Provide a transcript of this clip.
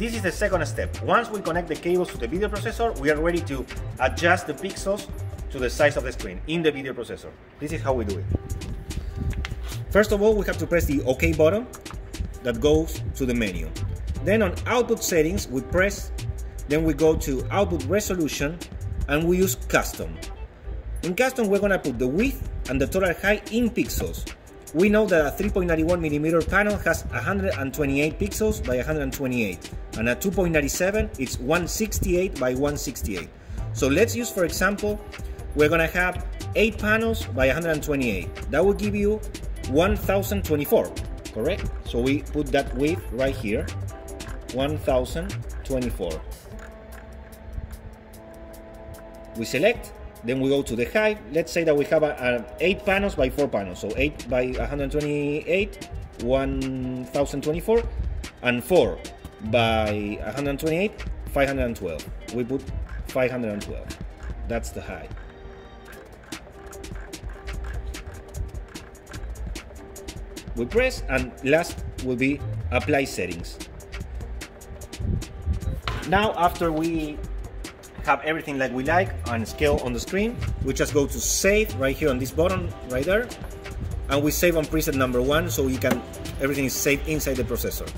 This is the second step. Once we connect the cables to the video processor, we are ready to adjust the pixels to the size of the screen in the video processor. This is how we do it. First of all, we have to press the OK button that goes to the menu. Then on output settings, we press, then we go to output resolution and we use custom. In custom, we're gonna put the width and the total height in pixels. We know that a 3.91mm panel has 128 pixels by 128, and a 2.97 it's 168 by 168. So let's use, for example, we're gonna have 8 panels by 128. That will give you 1024, correct? So we put that width right here, 1024. We select, then we go to the height. Let's say that we have 8 panels by 4 panels, so 8 by 128, 1024, and 4 by 128, 512. We put 512, that's the height. We press, and last will be apply settings. Now, after we have everything like we like and scale on the screen, we just go to save right here on this button right there, and we save on preset number 1, so you can everything is saved inside the processor.